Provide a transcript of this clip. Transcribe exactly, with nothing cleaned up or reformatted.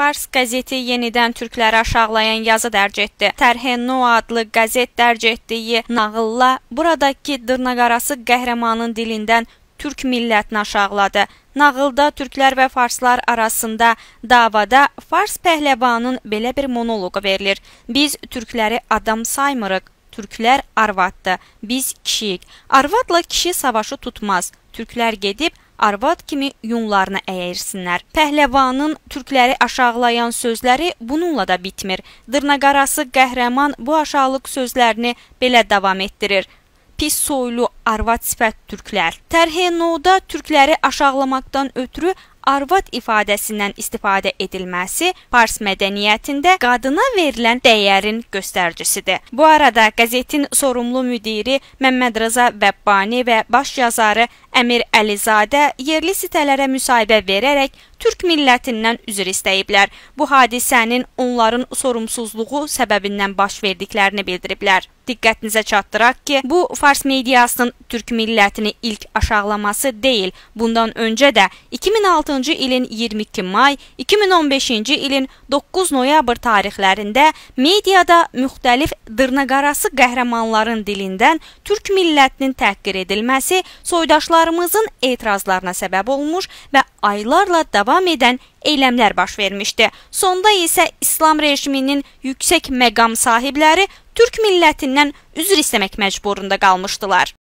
Fars qəzeti yenidən türkləri aşağılayan yazı dərc etdi. Tərhennu adlı qəzet dərc etdiyi Nağılla buradakı dırnaqarası qəhrəmanın dilindən türk millətini aşağıladı. Nağılda türklər və farslar arasında davada fars pəhləvanın belə bir monoloqu verilir. Biz türkləri adam saymırıq. Türklər arvaddır. Biz kişiyik. Arvadla kişi savaşı tutmaz. Türklər gedib arvad kimi yunlarını əyirsinlər. Pəhləvanın türkləri aşağılayan sözləri bununla da bitmir. Dırnaqarası qəhrəman bu aşağılıq sözlərini belə davam etdirir. Pis soylu arvad sifət türklər. Tərhennuda türkləri aşağılamaqdan ötürü arvad ifadəsindən istifadə edilməsi fars mədəniyyətində qadına verilən dəyərin göstəricisidir. Bu arada qəzetin sorumlu müdiri Məmməd Rıza Vəbbani və baş yazarı Əmir Əlizadə yerli sitələrə müsahibə verərək türk millətindən üzr istəyiblər. Bu hadisənin onların sorumsuzluğu səbəbindən baş verdiklərini bildiriblər. Diqqətinizə çatdıraq ki, bu fars mediasının türk millətini ilk aşağılaması deyil. Bundan öncə də iki min altıncı ilin iyirmi iki may, iki min on beşinci ilin doqquz noyabr tarixlərində mediada müxtəlif dırnaqarası qəhrəmanların dilindən türk millətinin təhqir edilməsi soydaşlarımızın etirazlarına səbəb olmuş və aylarla davam edən eyləmlər baş vermişdi. Sonda isə İslam rejiminin yüksək məqam sahibləri türk millətindən üzr istəmək məcburunda qalmışdılar.